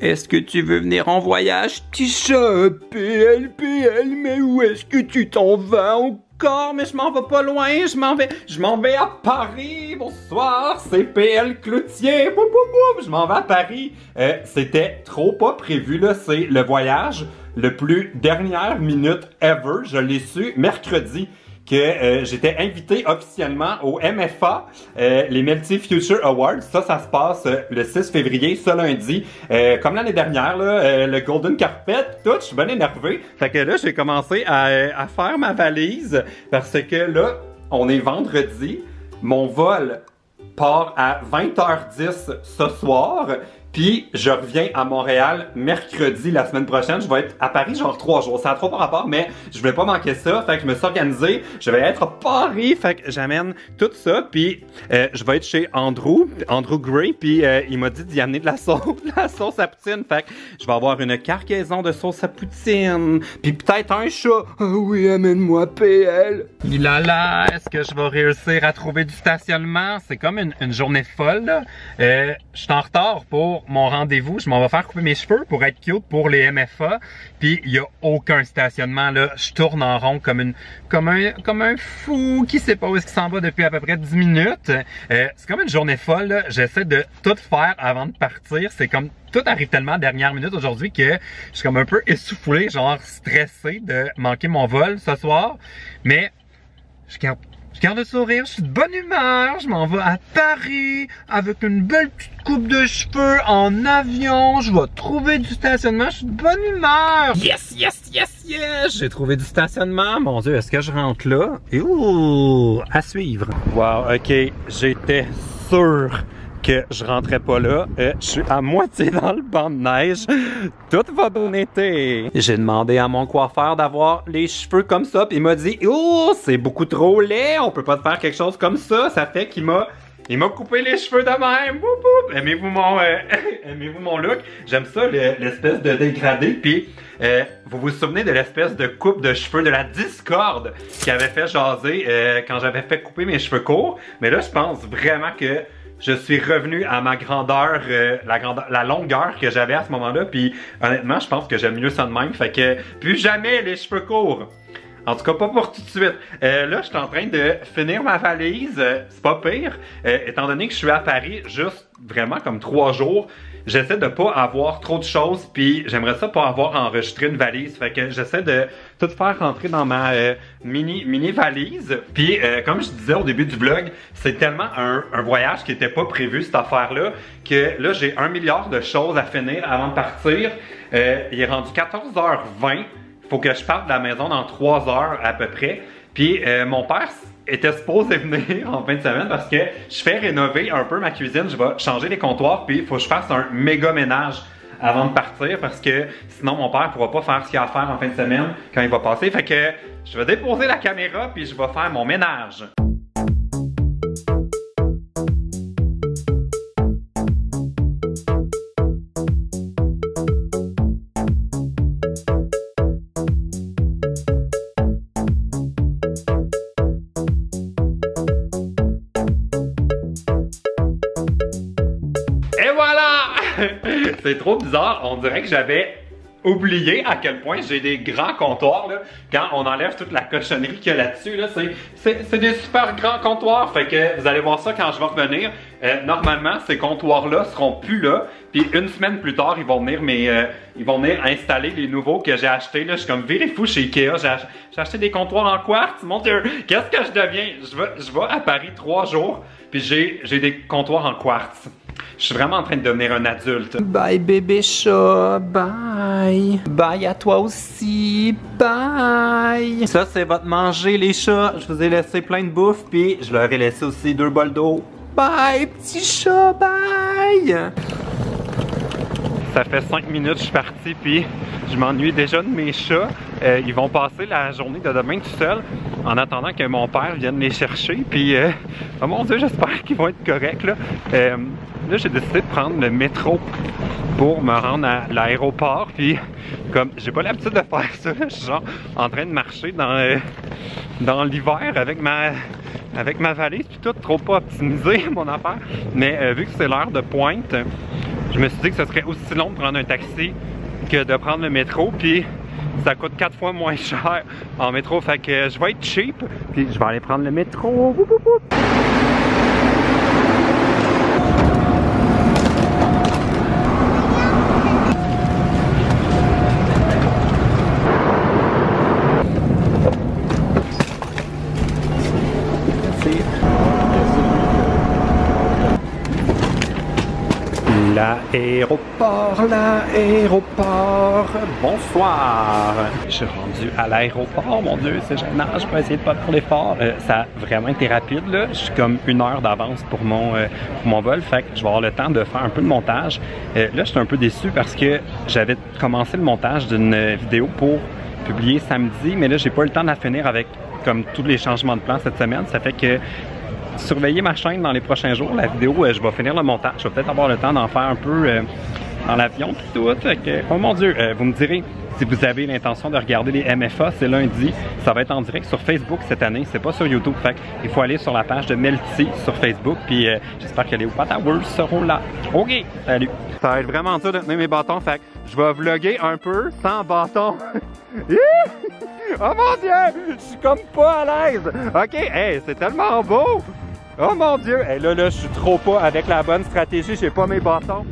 Est-ce que tu veux venir en voyage, petit chat? PL, mais où est-ce que tu t'en vas encore? Mais je m'en vais pas loin, je m'en vais à Paris. Bonsoir, c'est PL Cloutier. Boum, boum, boum, je m'en vais à Paris. C'était trop pas prévu, là, c'est le voyage le plus dernière minute ever. Je l'ai su mercredi que j'étais invité officiellement au MFA, les Melty Future Awards. Ça se passe le 6 février, ce lundi. Comme l'année dernière, là, le Golden Carpet, tout, je suis bien énervé. Fait que là, j'ai commencé à faire ma valise parce que là, on est vendredi. Mon vol part à 20h10 ce soir. Puis, je reviens à Montréal mercredi la semaine prochaine. Je vais être à Paris genre 3 jours. Ça a trop par rapport, mais je voulais pas manquer ça. Fait que je me suis organisé. Je vais être à Paris. Fait que j'amène tout ça. Puis, je vais être chez Andrew Gray. Puis, il m'a dit d'y amener de la sauce à poutine. Fait que je vais avoir une cargaison de sauce à poutine. Puis, peut-être un chat. Oh oui, amène-moi PL. Là, est-ce que je vais réussir à trouver du stationnement? C'est comme une journée folle, là. Je suis en retard pour mon rendez-vous. Je m'en vais faire couper mes cheveux pour être cute pour les MFA. Puis il n'y a aucun stationnement là. Je tourne en rond comme un fou qui sait pas où est-ce qu'il s'en va depuis à peu près 10 minutes. C'est comme une journée folle, là. J'essaie de tout faire avant de partir. C'est comme tout arrive tellement dernière minute aujourd'hui que je suis comme un peu essoufflé, genre stressé de manquer mon vol ce soir. Mais je garde le sourire, je suis de bonne humeur, je m'en vais à Paris avec une belle petite coupe de cheveux en avion, je vais trouver du stationnement, je suis de bonne humeur! Yes! J'ai trouvé du stationnement, mon Dieu, est-ce que je rentre là? Et ouh, à suivre! Wow, ok, j'étais sûr que je rentrais pas là. Je suis à moitié dans le banc de neige. Tout va bien été. J'ai demandé à mon coiffeur d'avoir les cheveux comme ça. Puis il m'a dit, oh, c'est beaucoup trop laid. On peut pas te faire quelque chose comme ça. Ça fait qu'il m'a coupé les cheveux de même. Aimez-vous mon look? J'aime ça, l'espèce de dégradé. Puis, vous vous souvenez de l'espèce de coupe de cheveux de la discorde qui avait fait jaser quand j'avais fait couper mes cheveux courts. Mais là, je pense vraiment que je suis revenu à ma grandeur, la longueur que j'avais à ce moment-là. Puis honnêtement, je pense que j'aime mieux ça de même. Fait que plus jamais les cheveux courts. En tout cas, pas pour tout de suite. Là, je suis en train de finir ma valise. C'est pas pire. Étant donné que je suis à Paris juste vraiment comme 3 jours, j'essaie de pas avoir trop de choses. Puis j'aimerais ça pas avoir enregistré une valise. Fait que j'essaie de tout faire rentrer dans ma mini valise. Puis comme je disais au début du vlog, c'est tellement un voyage qui était pas prévu, cette affaire-là, que là, j'ai 1 milliard de choses à finir avant de partir. Il est rendu 14h20. Faut que je parte de la maison dans 3 heures à peu près. Puis mon père était supposé venir en fin de semaine parce que je fais rénover un peu ma cuisine. Je vais changer les comptoirs puis il faut que je fasse un méga ménage avant de partir parce que sinon mon père pourra pas faire ce qu'il a à faire en fin de semaine quand il va passer. Fait que je vais déposer la caméra puis je vais faire mon ménage. C'est trop bizarre, on dirait que j'avais oublié à quel point j'ai des grands comptoirs là. Quand on enlève toute la cochonnerie qu'il y a là-dessus, là, c'est des super grands comptoirs. Fait que vous allez voir ça quand je vais revenir. Normalement, ces comptoirs-là seront plus là. Puis une semaine plus tard, ils vont venir installer les nouveaux que j'ai achetés. Là, je suis comme viré fou chez Ikea. J'ai acheté des comptoirs en quartz. Mon Dieu, qu'est-ce que je deviens? Je vais à Paris 3 jours. Puis j'ai des comptoirs en quartz. Je suis vraiment en train de devenir un adulte. Bye bébé chat, bye. Bye à toi aussi, bye. Ça c'est votre manger les chats. Je vous ai laissé plein de bouffe puis je leur ai laissé aussi 2 bols d'eau. Bye petit chat, bye. Ça fait 5 minutes je suis parti puis je m'ennuie déjà de mes chats. Ils vont passer la journée de demain tout seuls en attendant que mon père vienne les chercher. Puis, oh mon Dieu, j'espère qu'ils vont être corrects. Là j'ai décidé de prendre le métro pour me rendre à l'aéroport. Puis, comme j'ai pas l'habitude de faire ça, je suis genre en train de marcher dans l'hiver avec ma avec ma valise puis tout, trop pas optimisé mon affaire. Mais vu que c'est l'heure de pointe, je me suis dit que ce serait aussi long de prendre un taxi que de prendre le métro, puis ça coûte 4 fois moins cher en métro, fait que je vais être cheap, puis je vais aller prendre le métro. L'aéroport, l'aéroport, bonsoir! Je suis rendu à l'aéroport, mon Dieu, c'est gênant, je peux essayer de pas parler fort. Ça a vraiment été rapide, là. Je suis comme une heure d'avance pour mon vol, fait que je vais avoir le temps de faire un peu de montage. Là, je suis un peu déçu parce que j'avais commencé le montage d'une vidéo pour publier samedi, mais là, j'ai pas eu le temps de la finir avec comme tous les changements de plan cette semaine, ça fait que surveillez ma chaîne dans les prochains jours. La vidéo, je vais finir le montage. Je vais peut-être avoir le temps d'en faire un peu dans l'avion et tout. Oh mon Dieu, vous me direz si vous avez l'intention de regarder les MFA, c'est lundi. Ça va être en direct sur Facebook cette année. C'est pas sur YouTube. Fait il faut aller sur la page de Melty sur Facebook. Puis j'espère que les Watawers seront là. OK, salut! Ça va être vraiment dur de tenir mes bâtons. Fait je vais vlogger un peu sans bâton. Oh mon Dieu! Je suis comme pas à l'aise! OK, hey, c'est tellement beau! Oh mon Dieu! Et là, je suis trop pas avec la bonne stratégie, j'ai pas mes bâtons.